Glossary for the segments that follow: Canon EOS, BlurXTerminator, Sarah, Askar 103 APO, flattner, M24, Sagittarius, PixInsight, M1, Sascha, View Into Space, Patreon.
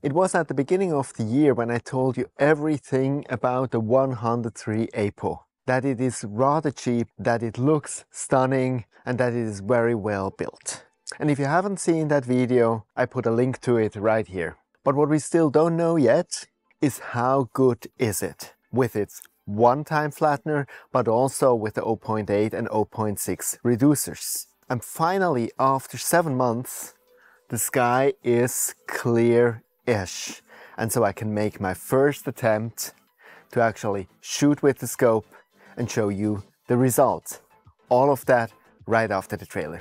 It was at the beginning of the year when I told you everything about the 103 APO. That it is rather cheap, that it looks stunning, and that it is very well built. And if you haven't seen that video, I put a link to it right here. But what we still don't know yet is how good is it with its one-time flattener, but also with the 0.8 and 0.6 reducers. And finally, after 7 months, the sky is clear-ish. And so I can make my first attempt to actually shoot with the scope and show you the results. All of that right after the trailer.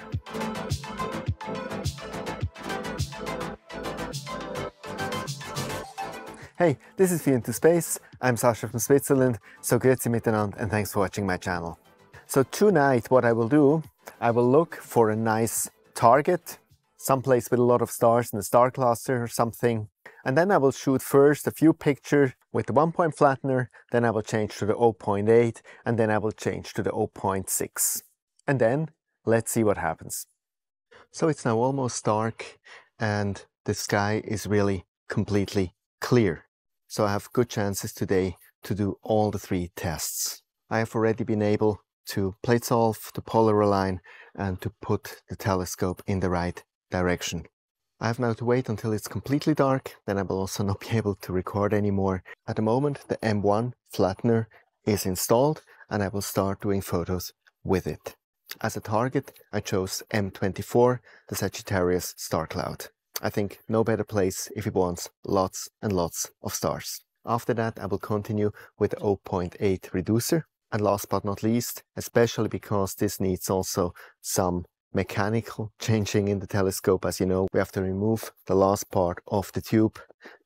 Hey, this is View Into Space. I'm Sascha from Switzerland, so grüezi miteinander and thanks for watching my channel. So tonight what I will do, I will look for a nice target, someplace with a lot of stars in a star cluster or something, and then I will shoot first a few pictures with the 1-point flattener, then I will change to the 0.8 and then I will change to the 0.6. And then let's see what happens. So it's now almost dark and the sky is really completely clear. So I have good chances today to do all the 3 tests. I have already been able to plate solve, to polarize, and to put the telescope in the right direction. I have now to wait until it's completely dark, then I will also not be able to record anymore. At the moment, the M1 flattener is installed and I will start doing photos with it. As a target, I chose M24, the Sagittarius star cloud. I think no better place if it wants lots and lots of stars. After that, I will continue with the 0.8 reducer. And last but not least, especially because this needs also some mechanical changing in the telescope, as you know, we have to remove the last part of the tube.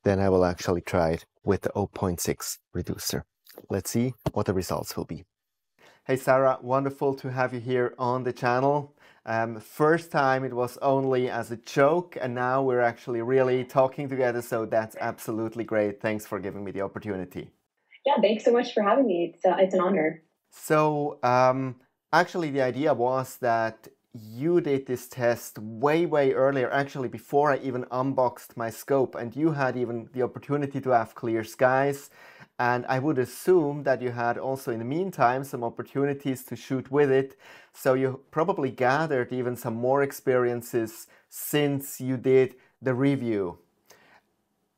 Then I will actually try it with the 0.6 reducer. Let's see what the results will be. Hey Sarah, wonderful to have you here on the channel. First time it was only as a joke and now we're actually really talking together, so that's absolutely great. Thanks for giving me the opportunity. Yeah, thanks so much for having me. It's an honor. So actually the idea was that you did this test way earlier, actually before I even unboxed my scope, and you had even the opportunity to have clear skies. And I would assume that you had also in the meantime some opportunities to shoot with it. So you probably gathered even some more experiences since you did the review.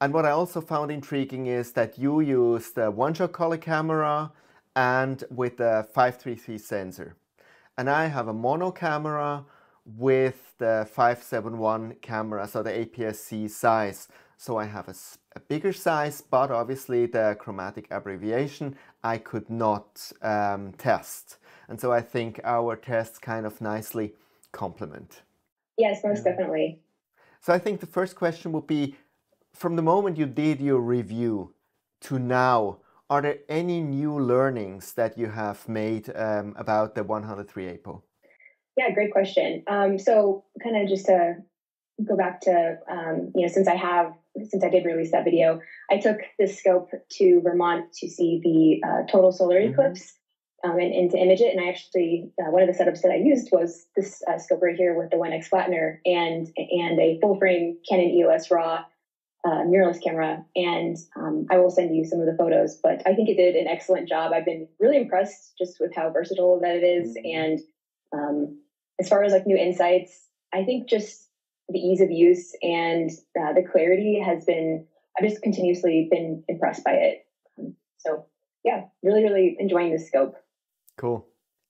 And what I also found intriguing is that you used a one-shot color camera and with a 533 sensor. And I have a mono camera with the 571 camera, so the APS-C size. So I have a bigger size, but obviously the chromatic aberration I could not test. And so I think our tests kind of nicely complement. Yes, most definitely. So I think the first question would be, from the moment you did your review to now, are there any new learnings that you have made about the 103 APO? Yeah, great question. So kind of just to go back to, you know, since I did release that video, I took this scope to Vermont to see the total solar eclipse and to image it. And I actually, one of the setups that I used was this scope right here with the 1X flattener and a full frame Canon EOS RAW mirrorless camera. And I will send you some of the photos, but I think it did an excellent job. I've been really impressed just with how versatile that it is. And as far as like new insights, I think just the ease of use and the clarity has been, I've just continuously been impressed by it. So yeah, really enjoying this scope. Cool.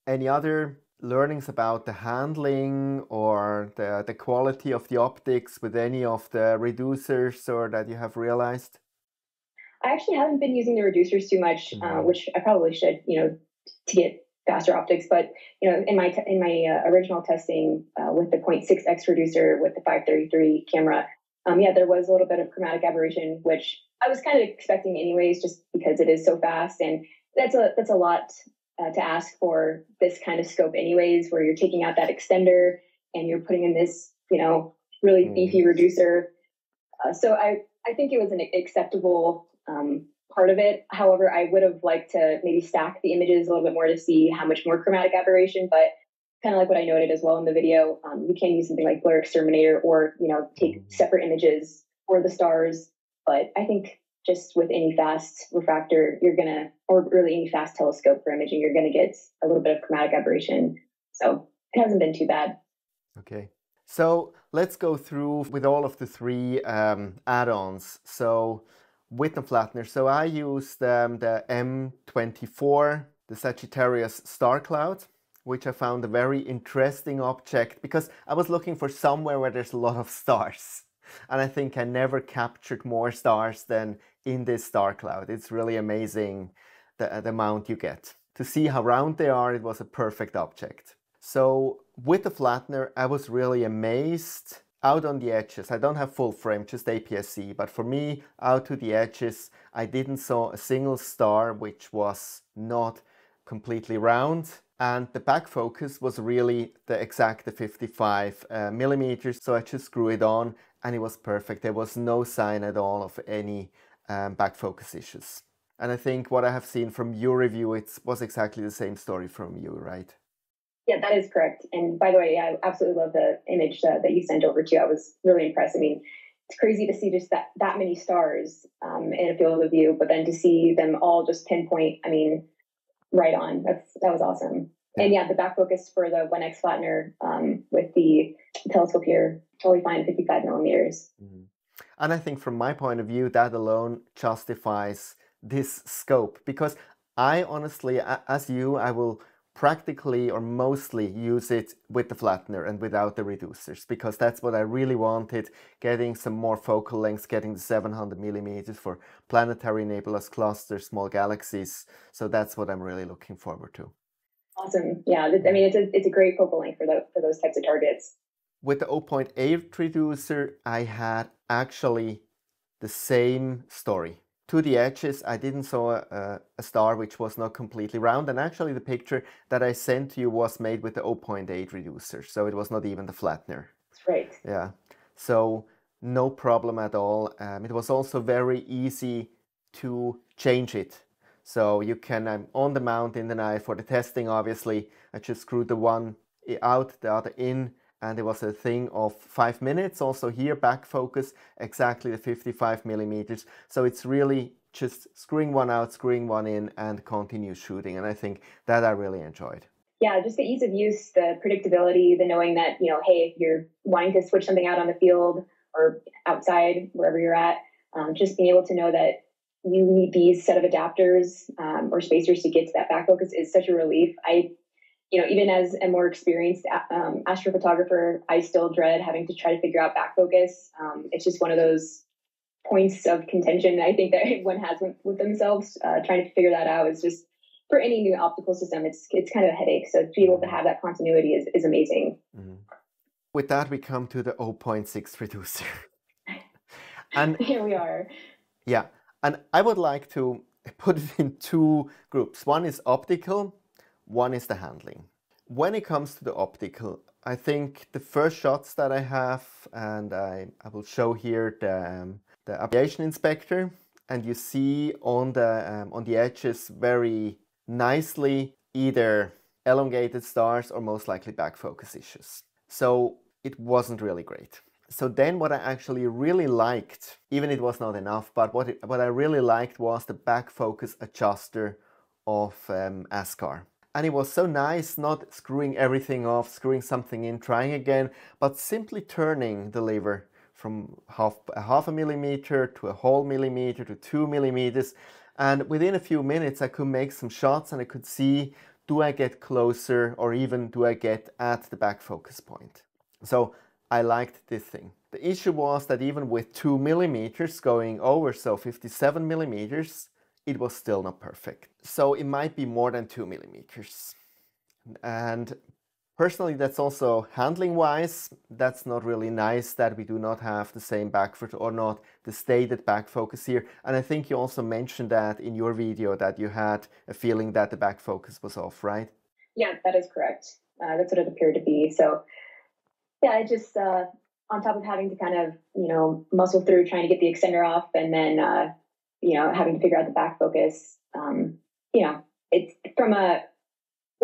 Any other learnings about the handling or the quality of the optics with any of the reducers or that you have realized? I actually haven't been using the reducers too much, which I probably should, you know, to get faster optics, but you know, in my original testing with the 0.6x reducer with the 533 camera, yeah, there was a little bit of chromatic aberration, which I was kind of expecting anyways, just because it is so fast, and that's a lot to ask for this kind of scope anyways, where you're taking out that extender and you're putting in this, you know, really beefy reducer. So I think it was an acceptable part of it. However, I would have liked to maybe stack the images a little bit more to see how much more chromatic aberration, but kind of like what I noted as well in the video, you can use something like BlurXTerminator or, you know, take separate images for the stars But I think just with any fast refractor, you're going to, or really any fast telescope for imaging, you're going to get a little bit of chromatic aberration. So it hasn't been too bad. Okay. So let's go through with all of the three add-ons. So with the flattener, so I used the M24, the Sagittarius star cloud, which I found a very interesting object because I was looking for somewhere where there's a lot of stars. And I think I never captured more stars than in this star cloud. It's really amazing the amount you get. To see how round they are, it was a perfect object. So with the flattener, I was really amazed out on the edges. I don't have full frame, just APS-C, but for me, out to the edges, I didn't saw a single star which was not completely round. And the back focus was really the exact 55 millimeters. So I just screw it on and it was perfect. There was no sign at all of any back focus issues. And I think what I have seen from your review, it was exactly the same story from you, right? Yeah, that is correct. And by the way, I absolutely love the image that you sent over too. I was really impressed. I mean, it's crazy to see just that many stars in a field of view, but then to see them all just pinpoint, I mean, right on. That was awesome. Yeah. And yeah, the back focus for the 1X flattener with the telescope here, totally fine, 55 millimeters. Mm-hmm. And I think from my point of view, that alone justifies this scope, because I honestly, as you, I will practically or mostly use it with the flattener and without the reducers, because that's what I really wanted, getting some more focal lengths, getting the 700 millimeters for planetary nebulas, clusters, small galaxies. So that's what I'm really looking forward to. Awesome. Yeah, I mean, it's a great focal length for those types of targets. With the 0.8 reducer, I had actually the same story. To the edges, I didn't saw a star which was not completely round, and actually the picture that I sent to you was made with the 0.8 reducer, so it was not even the flattener. That's right. Yeah, so no problem at all. It was also very easy to change it. So you can, I'm on the mount in the eye for the testing, obviously. I just screwed the one out, the other in, and it was a thing of 5 minutes. Also here, back focus, exactly the 55 millimeters. So it's really just screwing one out, screwing one in, and continue shooting. And I think that I really enjoyed. Yeah, just the ease of use, the predictability, the knowing that, you know, hey, if you're wanting to switch something out on the field or outside, wherever you're at, just being able to know that you need these set of adapters or spacers to get to that back focus is such a relief. You know, even as a more experienced astrophotographer, I still dread having to try to figure out back focus. It's just one of those points of contention I think that everyone has with themselves. Trying to figure that out is just, for any new optical system, it's kind of a headache. So to be able to have that continuity is amazing. Mm-hmm. With that, we come to the 0.6 reducer. And here we are. Yeah. And I would like to put it in two groups. One is optical. One is the handling. When it comes to the optical, I think the first shots that I have, and I will show here the aviation inspector, and you see on the edges very nicely either elongated stars or most likely back focus issues. So it wasn't really great. So then what I actually really liked, even it was not enough, but what I really liked was the back focus adjuster of Askar. And it was so nice, not screwing everything off, screwing something in, trying again, but simply turning the lever from half a millimeter to a whole millimeter to 2 millimeters. And within a few minutes, I could make some shots and I could see, do I get closer or even do I get at the back focus point? So I liked this thing. The issue was that even with 2 millimeters going over, so 57 millimeters, it was still not perfect. So it might be more than 2 millimeters. And personally, that's also handling wise, that's not really nice that we do not have the same back focus or not the stated back focus here. And I think you also mentioned that in your video that you had a feeling that the back focus was off, right? Yeah, that is correct. That's what it appeared to be. So yeah, it just, on top of having to kind of, you know, muscle through trying to get the extender off and then, you know, having to figure out the back focus, you know, it's from what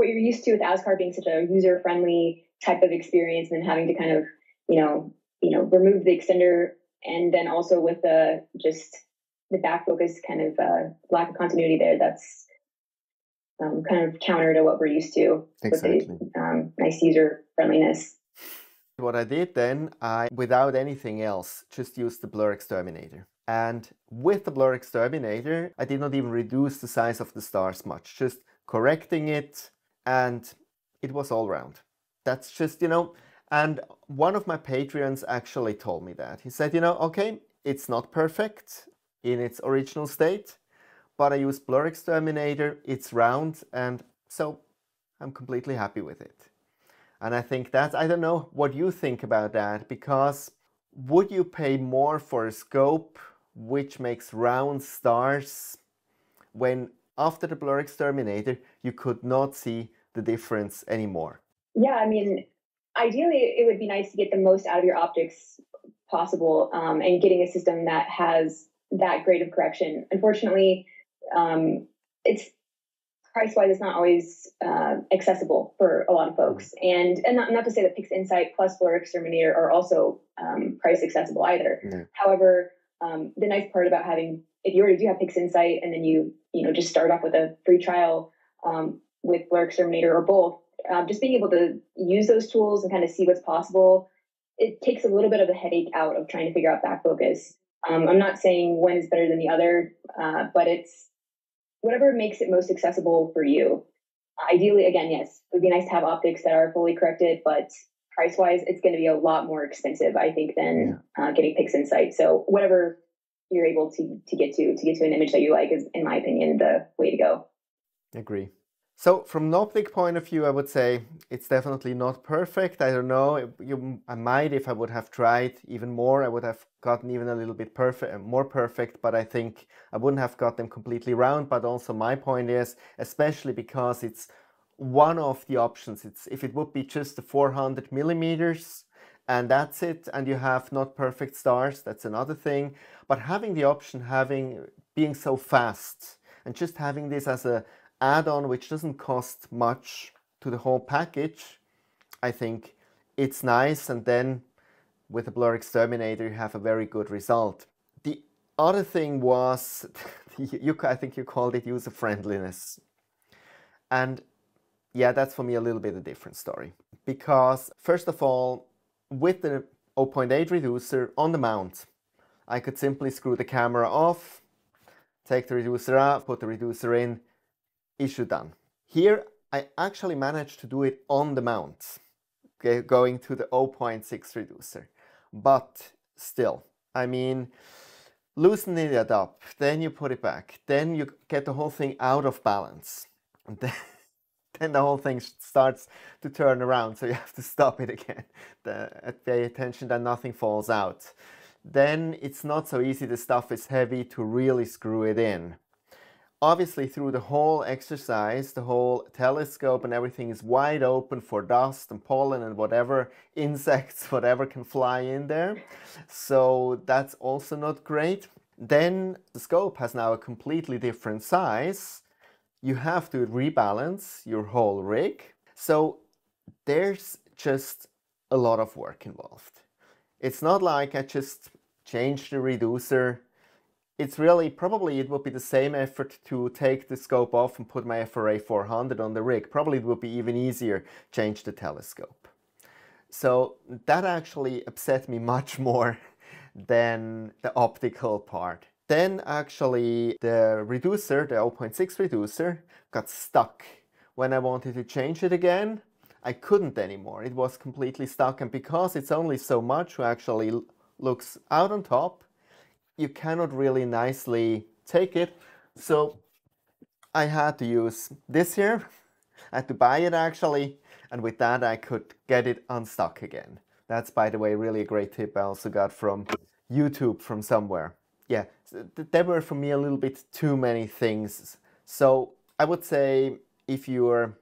you're used to with Askar being such a user-friendly type of experience, and then having to kind of, you know, remove the extender And then also with the just the back focus kind of lack of continuity there, that's kind of counter to what we're used to. Exactly. With the nice user friendliness. What I did then, I, without anything else, just used the BlurXTerminator. And with the BlurXTerminator, I did not even reduce the size of the stars much, just correcting it, and it was all round. That's just, you know, and one of my Patreons actually told me that. He said, you know, okay, it's not perfect in its original state, but I use BlurXTerminator, it's round, and so I'm completely happy with it. And I think that's, I don't know what you think about that, because would you pay more for a scope which makes round stars when after the BlurXTerminator you could not see the difference anymore? Yeah, I mean, ideally it would be nice to get the most out of your optics possible, and getting a system that has that grade of correction. Unfortunately, it's price-wise, it's not always accessible for a lot of folks. And not to say that PixInsight plus BlurXTerminator are also price accessible either. No. However, the nice part about having, if you already do have PixInsight and then you just start off with a free trial with BlurXTerminator or both, just being able to use those tools and kind of see what's possible, it takes a little bit of a headache out of trying to figure out back focus. I'm not saying one is better than the other, but it's whatever makes it most accessible for you. Ideally, again, yes, it would be nice to have optics that are fully corrected, but price-wise, it's going to be a lot more expensive, I think, than getting PixInsight. So whatever you're able to get to an image that you like is, in my opinion, the way to go. Agree. So from an optic point of view, I would say it's definitely not perfect. I don't know. I might, if I would have tried even more, I would have gotten even a little bit more perfect, but I think I wouldn't have got them completely round. But also my point is, especially because it's one of the options. It's, if it would be just the 400 millimeters and that's it, and you have not perfect stars, that's another thing. But having the option, being so fast and just having this as a add-on which doesn't cost much to the whole package, I think it's nice. And then with the BlurXTerminator you have a very good result. The other thing was, I think you called it user friendliness. And yeah, that's for me a little bit a different story. Because first of all, with the 0.8 reducer on the mount, I could simply screw the camera off, take the reducer out, put the reducer in, issue done. Here I actually managed to do it on the mount, okay, going to the 0.6 reducer. But still, I mean, loosen it up, then you put it back, then you get the whole thing out of balance. And then the whole thing starts to turn around, so you have to stop it again. Pay attention that nothing falls out. Then it's not so easy, the stuff is heavy, to really screw it in. Obviously, through the whole exercise, the whole telescope and everything is wide open for dust and pollen and whatever, insects, whatever can fly in there. So that's also not great. Then the scope has now a completely different size. You have to rebalance your whole rig. So there's just a lot of work involved. It's not like I just changed the reducer. It's really, probably it would be the same effort to take the scope off and put my FRA 400 on the rig. Probably it would be even easier, change the telescope. So that actually upset me much more than the optical part. Then actually the reducer, the 0.6 reducer, got stuck. When I wanted to change it again, I couldn't anymore. It was completely stuck, and because it's only so much who actually looks out on top, you cannot really nicely take it. So I had to use this here. I had to buy it actually, and with that I could get it unstuck again. That's, by the way, really a great tip I also got from YouTube from somewhere. Yeah, there were for me a little bit too many things. So I would say if you're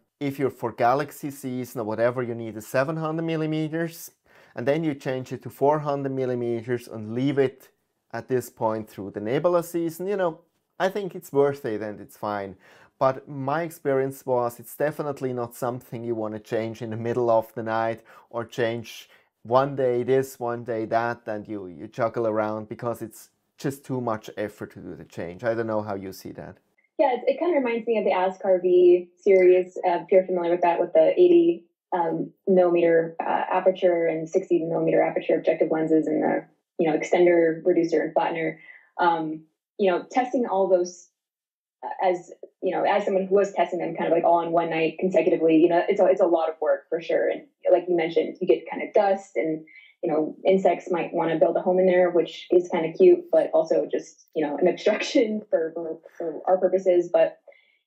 for galaxy season or whatever, you need a 700 millimeters, and then you change it to 400 millimeters and leave it at this point through the nebula season. You know, I think it's worth it and it's fine. But my experience was, it's definitely not something you want to change in the middle of the night or change one day this, one day that, and you juggle around because it's just too much effort to do the change. I don't know how you see that. Yeah, it kind of reminds me of the Askar V series. If you're familiar with that, with the 80 millimeter aperture and 60 millimeter aperture objective lenses and the extender, reducer, and flattener. Testing all those as someone who was testing them kind of like all in one night consecutively, it's a lot of work for sure. And like you mentioned, you get kind of dust and, insects might want to build a home in there, which is kind of cute, but also just, an obstruction for our purposes. But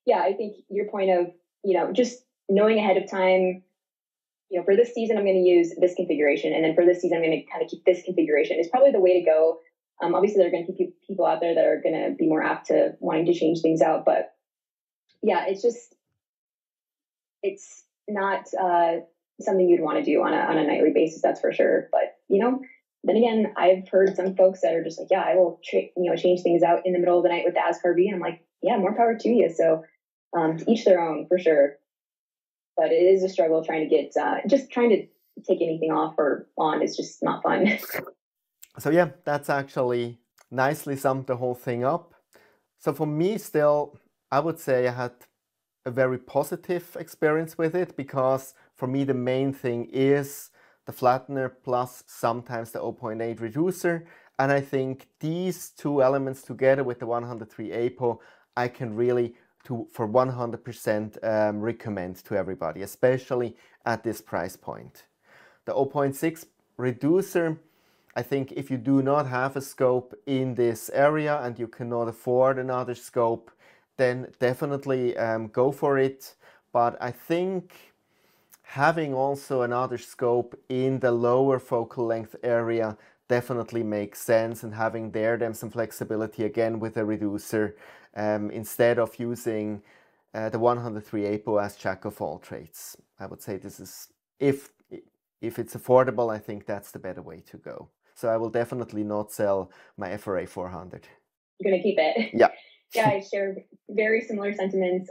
yeah, I think your point of, just knowing ahead of time, for this season, I'm going to use this configuration. And then for this season, I'm going to kind of keep this configuration is probably the way to go. Obviously, there are going to be people out there that are going to be more apt to wanting to change things out. But yeah, it's not something you'd want to do on a nightly basis, that's for sure. But, then again, I've heard some folks that are just like, yeah, I will change things out in the middle of the night with the Askar V. And I'm like, yeah, more power to you. So to each their own, for sure. But it is a struggle trying to get, just trying to take anything off or on is just not fun. So yeah, that's actually nicely summed the whole thing up. So for me still, I would say I had a very positive experience with it, because for me the main thing is the flattener plus sometimes the 0.8 reducer. And I think these two elements together with the 103 APO, I can really for 100% recommend to everybody, especially at this price point. The 0.6 reducer, I think if you do not have a scope in this area and you cannot afford another scope, then definitely go for it. But I think having also another scope in the lower focal length area definitely makes sense, and having them some flexibility again with a reducer instead of using the 103 APO as jack of all trades. I would say this is, if it's affordable, I think that's the better way to go. So I will definitely not sell my FRA 400. You're going to keep it? Yeah. Yeah, I share very similar sentiments.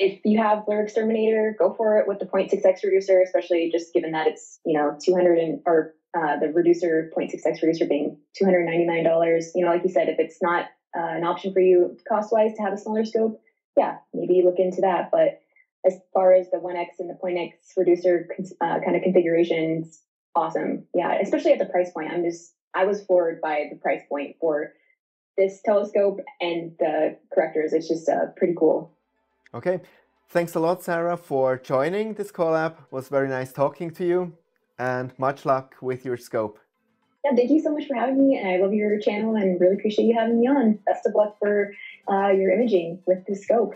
If you have BlurXTerminator, go for it with the 0.6x reducer, especially just given that it's, 200 or the reducer 0.6x reducer being $299. Like you said, if it's not an option for you cost-wise to have a smaller scope, yeah, maybe look into that. But as far as the 1x and the 0.x reducer kind of configurations, awesome. Yeah, especially at the price point. I was floored by the price point for this telescope and the correctors. It's just pretty cool. Okay. Thanks a lot, Sarah, for joining this collab. It was very nice talking to you, and much luck with your scope. Yeah, thank you so much for having me, and I love your channel and really appreciate you having me on. Best of luck for your imaging with this scope.